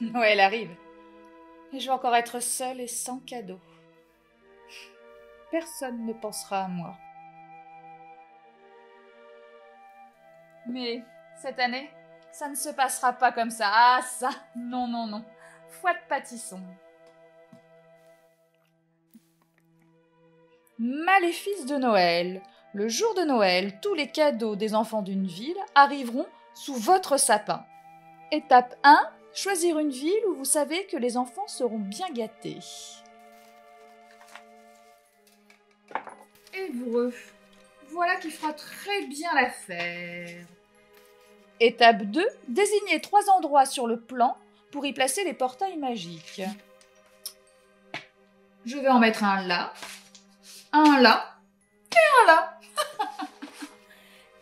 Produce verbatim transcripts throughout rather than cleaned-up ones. Noël arrive. Et je vais encore être seule et sans cadeau. Personne ne pensera à moi. Mais cette année, ça ne se passera pas comme ça. Ah ça, non, non, non. Foi de pâtisson. Maléfice de Noël. Le jour de Noël, tous les cadeaux des enfants d'une ville arriveront sous votre sapin. Étape un. Choisir une ville où vous savez que les enfants seront bien gâtés. Évreux. Voilà qui fera très bien l'affaire. Étape deux. Désignez trois endroits sur le plan pour y placer les portails magiques. Je vais en mettre un là, un là et un là.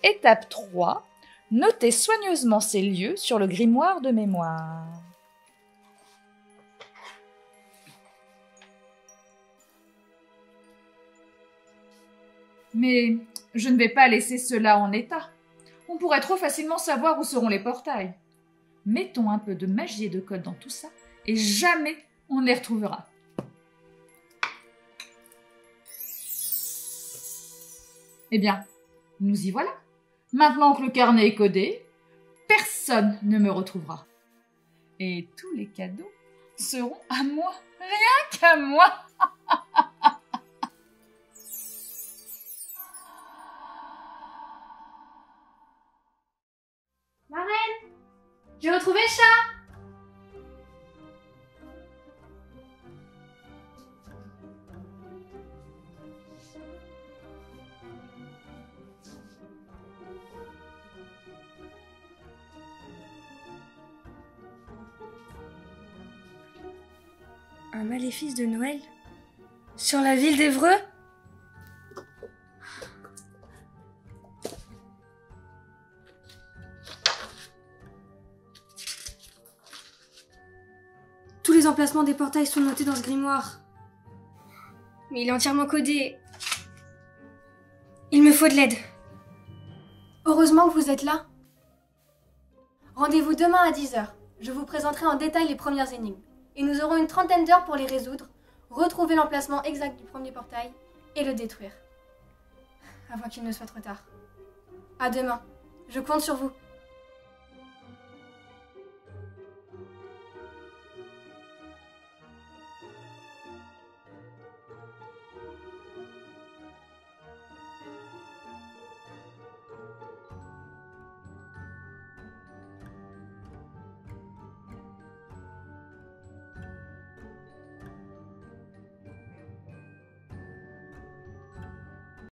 Étape trois. Notez soigneusement ces lieux sur le grimoire de mémoire. Mais je ne vais pas laisser cela en état. On pourrait trop facilement savoir où seront les portails. Mettons un peu de magie et de code dans tout ça, et jamais on les retrouvera. Eh bien, nous y voilà. Maintenant que le carnet est codé, personne ne me retrouvera. Et tous les cadeaux seront à moi, rien qu'à moi. J'ai retrouvé le chat! Un maléfice de Noël? Sur la ville d'Évreux? Les emplacements des portails sont notés dans ce grimoire. Mais il est entièrement codé. Il me faut de l'aide. Heureusement que vous êtes là. Rendez-vous demain à dix heures. Je vous présenterai en détail les premières énigmes. Et nous aurons une trentaine d'heures pour les résoudre, retrouver l'emplacement exact du premier portail et le détruire. Avant qu'il ne soit trop tard. À demain. Je compte sur vous.